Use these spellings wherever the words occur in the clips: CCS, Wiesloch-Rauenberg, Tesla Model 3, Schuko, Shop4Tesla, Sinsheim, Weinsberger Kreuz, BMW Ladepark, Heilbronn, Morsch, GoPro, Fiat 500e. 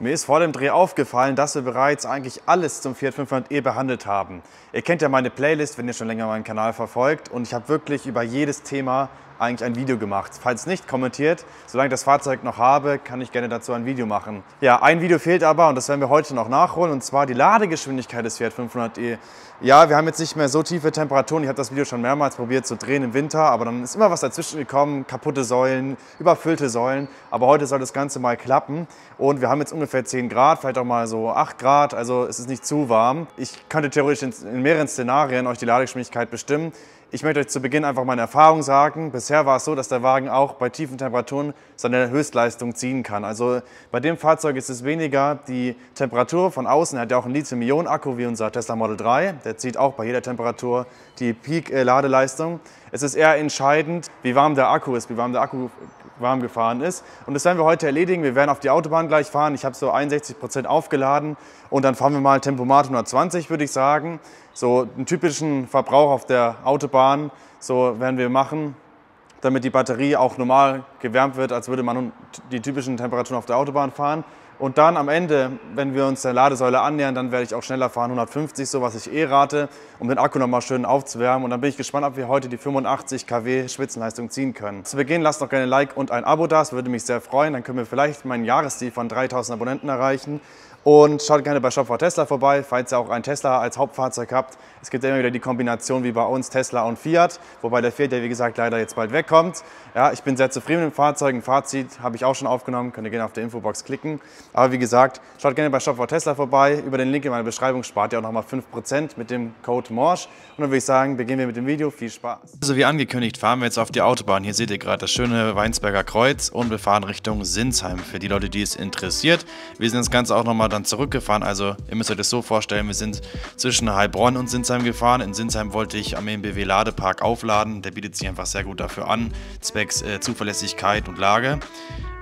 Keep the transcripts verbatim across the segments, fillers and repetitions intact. Mir ist vor dem Dreh aufgefallen, dass wir bereits eigentlich alles zum Fiat fünfhundert e behandelt haben. Ihr kennt ja meine Playlist, wenn ihr schon länger meinen Kanal verfolgt, und ich habe wirklich über jedes Thema eigentlich ein Video gemacht. Falls nicht, kommentiert. Solange ich das Fahrzeug noch habe, kann ich gerne dazu ein Video machen. Ja, ein Video fehlt aber, und das werden wir heute noch nachholen, und zwar die Ladegeschwindigkeit des Fiat fünfhundert e. Ja, wir haben jetzt nicht mehr so tiefe Temperaturen. Ich habe das Video schon mehrmals probiert zu drehen im Winter, aber dann ist immer was dazwischen gekommen. Kaputte Säulen, überfüllte Säulen. Aber heute soll das Ganze mal klappen, und wir haben jetzt ungefähr ungefähr zehn Grad, vielleicht auch mal so acht Grad, also es ist nicht zu warm. Ich könnte theoretisch in, in mehreren Szenarien euch die Ladegeschwindigkeit bestimmen. Ich möchte euch zu Beginn einfach meine Erfahrung sagen. Bisher war es so, dass der Wagen auch bei tiefen Temperaturen seine Höchstleistung ziehen kann. Also bei dem Fahrzeug ist es weniger die Temperatur von außen. Er hat ja auch einen Lithium-Ionen-Akku wie unser Tesla Model drei. Der zieht auch bei jeder Temperatur die Peak-Ladeleistung. Es ist eher entscheidend, wie warm der Akku ist, wie warm der Akku warm gefahren ist. Und das werden wir heute erledigen. Wir werden auf die Autobahn gleich fahren. Ich habe so einundsechzig Prozent aufgeladen, und dann fahren wir mal Tempomat hundertzwanzig, würde ich sagen. So einen typischen Verbrauch auf der Autobahn, so werden wir machen, damit die Batterie auch normal gewärmt wird, als würde man die typischen Temperaturen auf der Autobahn fahren. Und dann am Ende, wenn wir uns der Ladesäule annähern, dann werde ich auch schneller fahren, hundertfünfzig, so was ich eh rate, um den Akku nochmal schön aufzuwärmen. Und dann bin ich gespannt, ob wir heute die fünfundachtzig Kilowatt Spitzenleistung ziehen können. Zu Beginn lasst noch gerne ein Like und ein Abo da, das würde mich sehr freuen. Dann können wir vielleicht meinen Jahresziel von dreitausend Abonnenten erreichen. Und schaut gerne bei Shop for Tesla vorbei, falls ihr auch einen Tesla als Hauptfahrzeug habt. Es gibt ja immer wieder die Kombination wie bei uns Tesla und Fiat, wobei der Fiat ja wie gesagt leider jetzt bald wegkommt. Ja, ich bin sehr zufrieden mit dem Fahrzeug, ein Fazit habe ich auch schon aufgenommen, könnt ihr gerne auf der Infobox klicken. Aber wie gesagt, schaut gerne bei Shop for Tesla vorbei, über den Link in meiner Beschreibung spart ihr auch nochmal fünf Prozent mit dem Code MORSCH. Und dann würde ich sagen, beginnen wir mit dem Video, viel Spaß. Also wie angekündigt, fahren wir jetzt auf die Autobahn. Hier seht ihr gerade das schöne Weinsberger Kreuz, und wir fahren Richtung Sinsheim, für die Leute, die es interessiert. Wir sind das Ganze auch nochmal dann zurückgefahren, also ihr müsst euch das so vorstellen, wir sind zwischen Heilbronn und Sinsheim gefahren. In Sinsheim wollte ich am B M W Ladepark aufladen, der bietet sich einfach sehr gut dafür an, zwecks äh, Zuverlässigkeit und Lage.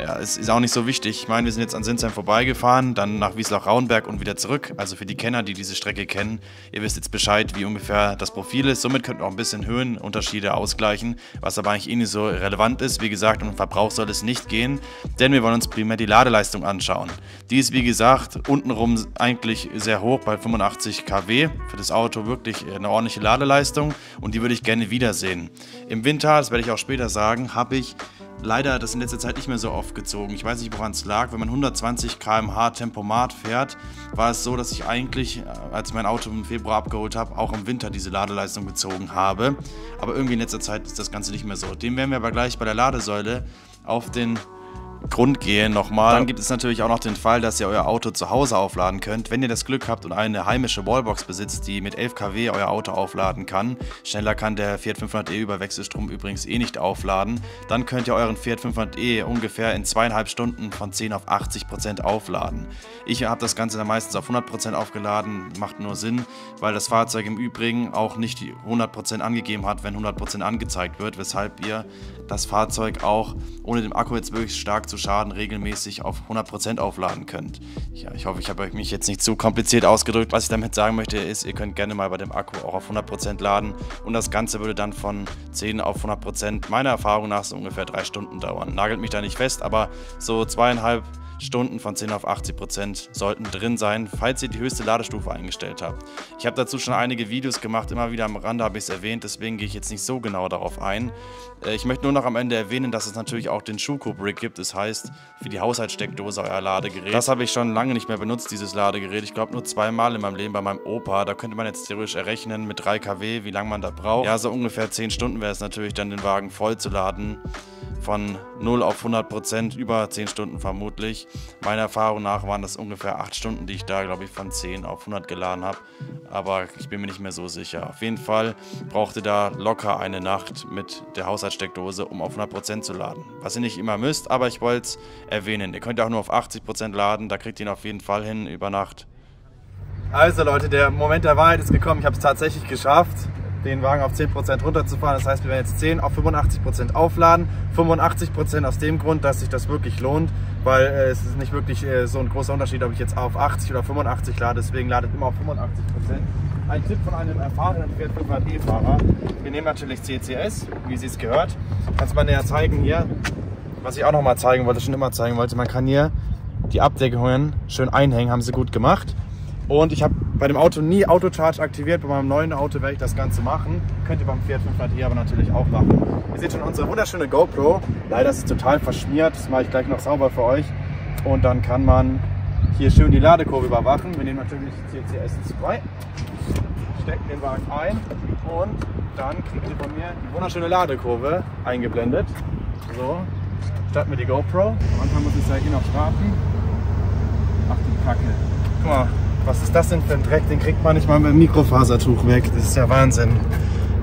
Ja, es ist auch nicht so wichtig. Ich meine, wir sind jetzt an Sinsheim vorbeigefahren, dann nach Wiesloch-Rauenberg und wieder zurück. Also für die Kenner, die diese Strecke kennen, ihr wisst jetzt Bescheid, wie ungefähr das Profil ist. Somit könnt ihr auch ein bisschen Höhenunterschiede ausgleichen, was aber eigentlich eh nicht so relevant ist. Wie gesagt, um den Verbrauch soll es nicht gehen, denn wir wollen uns primär die Ladeleistung anschauen. Die ist, wie gesagt, untenrum eigentlich sehr hoch, bei fünfundachtzig Kilowatt. Für das Auto wirklich eine ordentliche Ladeleistung, und die würde ich gerne wiedersehen. Im Winter, das werde ich auch später sagen, habe ich leider das in letzter Zeit nicht mehr so oft gezogen. Ich weiß nicht, woran es lag. Wenn man hundertzwanzig Kilometer pro Stunde Tempomat fährt, war es so, dass ich eigentlich, als ich mein Auto im Februar abgeholt habe, auch im Winter diese Ladeleistung gezogen habe. Aber irgendwie in letzter Zeit ist das Ganze nicht mehr so. Dem werden wir aber gleich bei der Ladesäule auf den Grund gehen nochmal. Dann gibt es natürlich auch noch den Fall, dass ihr euer Auto zu Hause aufladen könnt. Wenn ihr das Glück habt und eine heimische Wallbox besitzt, die mit elf Kilowatt euer Auto aufladen kann, schneller kann der Fiat fünfhundert e über Wechselstrom übrigens eh nicht aufladen, dann könnt ihr euren Fiat fünfhundert e ungefähr in zweieinhalb Stunden von zehn auf achtzig Prozent aufladen. Ich habe das Ganze dann meistens auf hundert Prozent aufgeladen, macht nur Sinn, weil das Fahrzeug im Übrigen auch nicht die hundert Prozent angegeben hat, wenn hundert Prozent angezeigt wird, weshalb ihr das Fahrzeug auch ohne den Akku jetzt wirklich stark zu schaden regelmäßig auf hundert Prozent aufladen könnt. Ja, ich hoffe, ich habe mich jetzt nicht zu kompliziert ausgedrückt. Was ich damit sagen möchte ist, ihr könnt gerne mal bei dem Akku auch auf hundert Prozent laden, und das Ganze würde dann von zehn auf hundert Prozent meiner Erfahrung nach so ungefähr drei Stunden dauern. Nagelt mich da nicht fest, aber so zweieinhalb Stunden von zehn auf achtzig Prozent sollten drin sein, falls ihr die höchste Ladestufe eingestellt habt. Ich habe dazu schon einige Videos gemacht, immer wieder am Rande habe ich es erwähnt, deswegen gehe ich jetzt nicht so genau darauf ein. Ich möchte nur noch am Ende erwähnen, dass es natürlich auch den Schuko-Brick gibt, das heißt für die Haushaltssteckdose euer Ladegerät. Das habe ich schon lange nicht mehr benutzt, dieses Ladegerät. Ich glaube nur zweimal in meinem Leben bei meinem Opa. Da könnte man jetzt theoretisch errechnen mit drei Kilowatt, wie lange man da braucht. Ja, so ungefähr zehn Stunden wäre es natürlich dann, den Wagen voll zu laden. Von null auf hundert Prozent über zehn Stunden vermutlich. Meiner Erfahrung nach waren das ungefähr acht Stunden, die ich da, glaube ich, von zehn auf hundert geladen habe. Aber ich bin mir nicht mehr so sicher. Auf jeden Fall brauchte da locker eine Nacht mit der Haushaltssteckdose, um auf hundert Prozent zu laden. Was ihr nicht immer müsst, aber ich wollte es erwähnen. Ihr könnt auch nur auf achtzig Prozent laden, da kriegt ihr ihn auf jeden Fall hin über Nacht. Also Leute, der Moment der Wahrheit ist gekommen. Ich habe es tatsächlich geschafft, den Wagen auf zehn Prozent runterzufahren. Das heißt, wir werden jetzt zehn auf fünfundachtzig Prozent aufladen. fünfundachtzig Prozent aus dem Grund, dass sich das wirklich lohnt, weil äh, es ist nicht wirklich äh, so ein großer Unterschied, ob ich jetzt auf achtzig oder fünfundachtzig lade. Deswegen ladet immer auf fünfundachtzig Prozent. Ein Tipp von einem erfahrenen Fiat fünfhundert e-Fahrer. Wir nehmen natürlich C C S, wie sie es gehört. Kannst du mal näher zeigen hier, was ich auch noch mal zeigen wollte, schon immer zeigen wollte. Man kann hier die Abdeckungen schön einhängen, haben sie gut gemacht. Und ich habe bei dem Auto nie Autocharge aktiviert. Bei meinem neuen Auto werde ich das Ganze machen. Könnt ihr beim Fiat fünfhundert e aber natürlich auch machen. Ihr seht schon unsere wunderschöne GoPro. Leider ist es total verschmiert. Das mache ich gleich noch sauber für euch. Und dann kann man hier schön die Ladekurve überwachen. Wir nehmen natürlich C C S zwei, stecken den Wagen ein und dann kriegt ihr von mir die wunderschöne Ladekurve eingeblendet. So, starten wir die GoPro. Am Anfang muss ich es ja hier noch starten. Ach du Kacke. Guck mal. Was ist das denn für ein Dreck? Den kriegt man nicht mal mit dem Mikrofasertuch weg. Das ist ja Wahnsinn.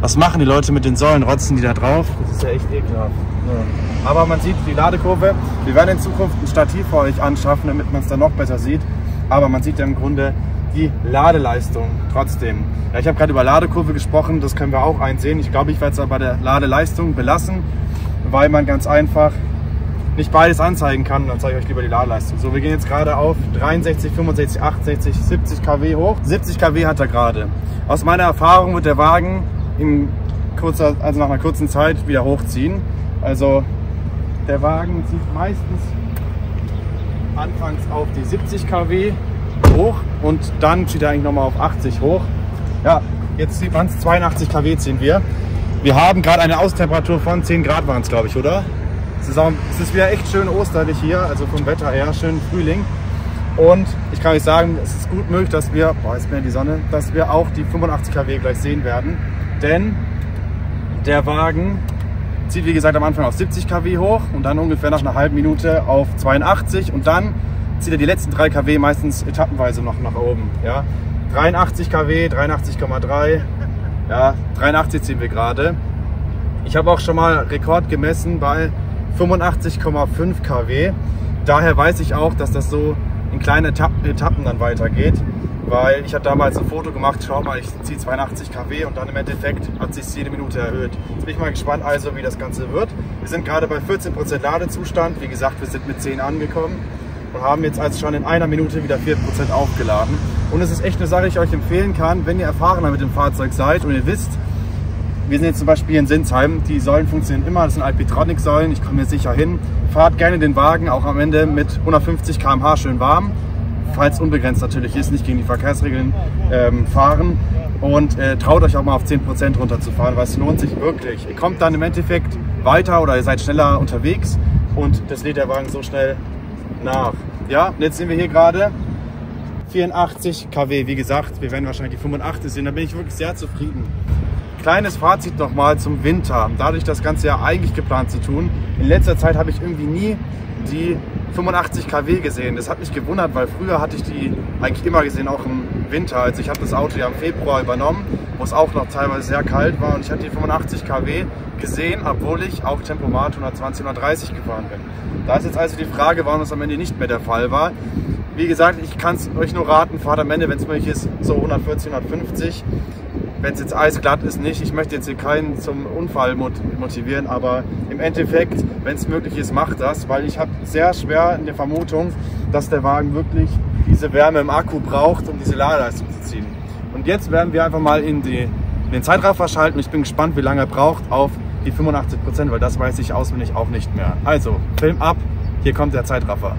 Was machen die Leute mit den Säulen? Rotzen die da drauf? Das ist ja echt ekelhaft. Ja. Aber man sieht die Ladekurve. Wir werden in Zukunft ein Stativ für euch anschaffen, damit man es dann noch besser sieht. Aber man sieht ja im Grunde die Ladeleistung trotzdem. Ja, ich habe gerade über Ladekurve gesprochen. Das können wir auch einsehen. Ich glaube, ich werde es aber bei der Ladeleistung belassen, weil man ganz einfach nicht beides anzeigen kann, dann zeige ich euch lieber die Ladeleistung. So, wir gehen jetzt gerade auf dreiundsechzig, fünfundsechzig, achtundsechzig, siebzig Kilowatt hoch. siebzig Kilowatt hat er gerade. Aus meiner Erfahrung wird der Wagen in kurzer, also nach einer kurzen Zeit wieder hochziehen. Also der Wagen zieht meistens anfangs auf die siebzig Kilowatt hoch und dann zieht er eigentlich nochmal auf achtzig hoch. Ja, jetzt sieht man es, zweiundachtzig Kilowatt ziehen wir. Wir haben gerade eine Außentemperatur von zehn Grad waren es, glaube ich, oder? Es ist, auch, es ist wieder echt schön osterlich hier, also vom Wetter her, schön Frühling. Und ich kann euch sagen, es ist gut möglich, dass wir, boah, jetzt mehr die Sonne, dass wir auch die fünfundachtzig Kilowatt gleich sehen werden. Denn der Wagen zieht, wie gesagt, am Anfang auf siebzig Kilowatt hoch und dann ungefähr nach einer halben Minute auf zweiundachtzig und dann zieht er die letzten drei Kilowatt meistens etappenweise noch nach oben. Ja? dreiundachtzig Kilowatt, dreiundachtzig Komma drei, ja, dreiundachtzig ziehen wir gerade. Ich habe auch schon mal Rekord gemessen bei fünfundachtzig Komma fünf Kilowatt. Daher weiß ich auch, dass das so in kleinen Etappen, Etappen dann weitergeht, weil ich habe damals ein Foto gemacht, schau mal, ich ziehe zweiundachtzig Kilowatt und dann im Endeffekt hat sich jede Minute erhöht. Jetzt bin ich mal gespannt also, wie das Ganze wird. Wir sind gerade bei vierzehn Prozent Ladezustand, wie gesagt, wir sind mit zehn angekommen und haben jetzt also schon in einer Minute wieder vier Prozent aufgeladen. Und es ist echt eine Sache, die ich euch empfehlen kann, wenn ihr erfahrener mit dem Fahrzeug seid und ihr wisst, wir sind jetzt zum Beispiel in Sinsheim, die Säulen funktionieren immer, das sind Alpitronic-Säulen, ich komme hier sicher hin. Fahrt gerne den Wagen, auch am Ende mit hundertfünfzig Kilometer pro Stunde schön warm, falls unbegrenzt natürlich ist, nicht gegen die Verkehrsregeln ähm, fahren. Und äh, traut euch auch mal auf zehn Prozent runterzufahren, weil es lohnt sich wirklich. Ihr kommt dann im Endeffekt weiter oder ihr seid schneller unterwegs und das lädt der Wagen so schnell nach. Ja, und jetzt sind wir hier gerade vierundachtzig Kilowatt, wie gesagt, wir werden wahrscheinlich die fünfundachtzig sehen, da bin ich wirklich sehr zufrieden. Kleines Fazit nochmal zum Winter. Dadurch das Ganze ja eigentlich geplant zu tun. In letzter Zeit habe ich irgendwie nie die fünfundachtzig Kilowatt gesehen. Das hat mich gewundert, weil früher hatte ich die eigentlich immer gesehen, auch im Winter. Also ich habe das Auto ja im Februar übernommen, wo es auch noch teilweise sehr kalt war. Und ich hatte die fünfundachtzig Kilowatt gesehen, obwohl ich auch Tempomat hundertzwanzig, hundertdreißig gefahren bin. Da ist jetzt also die Frage, warum das am Ende nicht mehr der Fall war. Wie gesagt, ich kann es euch nur raten, fahrt am Ende, wenn es möglich ist, so hundertvierzig, hundertfünfzig. Wenn es jetzt eisglatt ist, nicht. Ich möchte jetzt hier keinen zum Unfall motivieren, aber im Endeffekt, wenn es möglich ist, macht das, weil ich habe sehr schwer in der Vermutung, dass der Wagen wirklich diese Wärme im Akku braucht, um diese Ladeleistung zu ziehen. Und jetzt werden wir einfach mal in, die, in den Zeitraffer schalten. Ich bin gespannt, wie lange er braucht auf die fünfundachtzig Prozent, weil das weiß ich auswendig auch nicht mehr. Also, Film ab, hier kommt der Zeitraffer.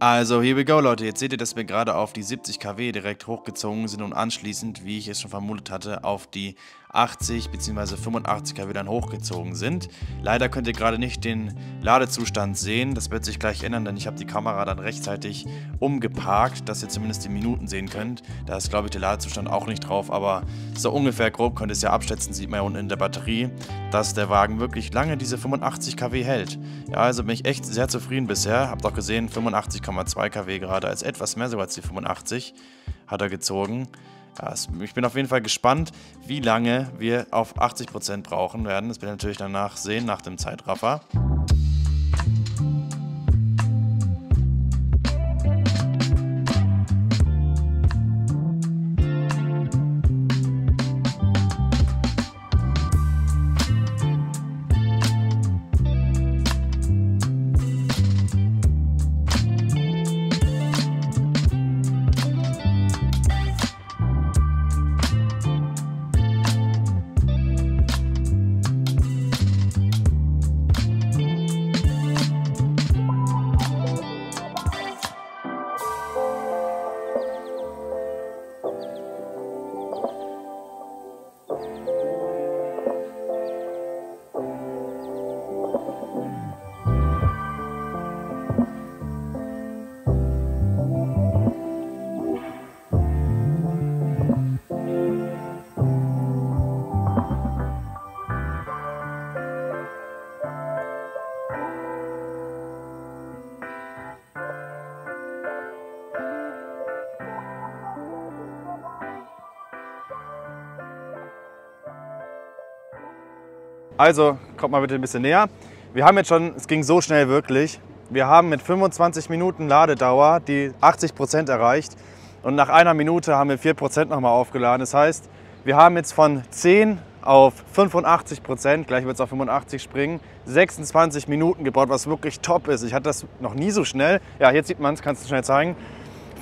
Also, here we go, Leute. Jetzt seht ihr, dass wir gerade auf die siebzig Kilowatt direkt hochgezogen sind und anschließend, wie ich es schon vermutet hatte, auf die achtzig bzw. fünfundachtzig Kilowatt dann hochgezogen sind. Leider könnt ihr gerade nicht den Ladezustand sehen. Das wird sich gleich ändern, denn ich habe die Kamera dann rechtzeitig umgeparkt, dass ihr zumindest die Minuten sehen könnt. Da ist, glaube ich, der Ladezustand auch nicht drauf, aber so ungefähr grob könnt ihr es ja abschätzen, sieht man ja unten in der Batterie, dass der Wagen wirklich lange diese fünfundachtzig Kilowatt hält. Ja, also bin ich echt sehr zufrieden bisher. Habt auch gesehen, fünfundachtzig Komma zwei Kilowatt gerade, als etwas mehr sogar als die fünfundachtzig hat er gezogen. Ja, ich bin auf jeden Fall gespannt, wie lange wir auf achtzig Prozent brauchen werden. Das werden wir natürlich danach sehen, nach dem Zeitraffer. Also kommt mal bitte ein bisschen näher. Wir haben jetzt schon, es ging so schnell wirklich, wir haben mit fünfundzwanzig Minuten Ladedauer die achtzig Prozent erreicht und nach einer Minute haben wir vier Prozent nochmal aufgeladen. Das heißt, wir haben jetzt von zehn auf fünfundachtzig Prozent, gleich wird es auf fünfundachtzig springen, sechsundzwanzig Minuten gebaut, was wirklich top ist. Ich hatte das noch nie so schnell. Ja, jetzt sieht man es, kannst du schnell zeigen.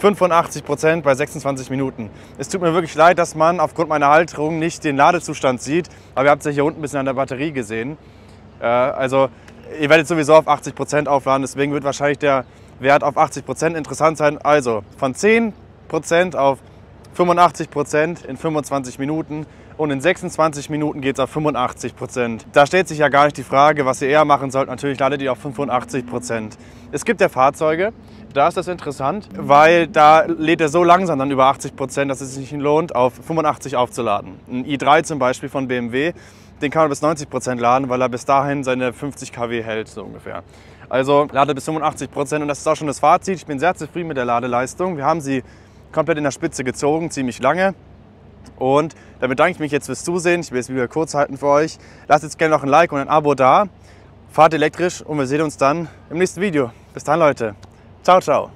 fünfundachtzig Prozent bei sechsundzwanzig Minuten. Es tut mir wirklich leid, dass man aufgrund meiner Halterung nicht den Ladezustand sieht, aber ihr habt es ja hier unten ein bisschen an der Batterie gesehen. Äh, also ihr werdet sowieso auf achtzig Prozent aufladen, deswegen wird wahrscheinlich der Wert auf achtzig Prozent interessant sein. Also von zehn Prozent auf fünfundachtzig Prozent in fünfundzwanzig Minuten und in sechsundzwanzig Minuten geht es auf fünfundachtzig Prozent. Da stellt sich ja gar nicht die Frage, was ihr eher machen sollt. Natürlich ladet ihr auf fünfundachtzig Prozent. Es gibt ja Fahrzeuge, da ist das interessant, weil da lädt er so langsam dann über achtzig Prozent, dass es sich nicht lohnt, auf fünfundachtzig aufzuladen. Ein i drei zum Beispiel von B M W, den kann man bis neunzig Prozent laden, weil er bis dahin seine fünfzig Kilowatt hält, so ungefähr. Also lade bis fünfundachtzig Prozent und das ist auch schon das Fazit. Ich bin sehr zufrieden mit der Ladeleistung. Wir haben sie komplett in der Spitze gezogen, ziemlich lange. Und da bedanke ich mich jetzt fürs Zusehen. Ich will es wieder kurz halten für euch. Lasst jetzt gerne noch ein Like und ein Abo da. Fahrt elektrisch und wir sehen uns dann im nächsten Video. Bis dann, Leute. Ciao, ciao.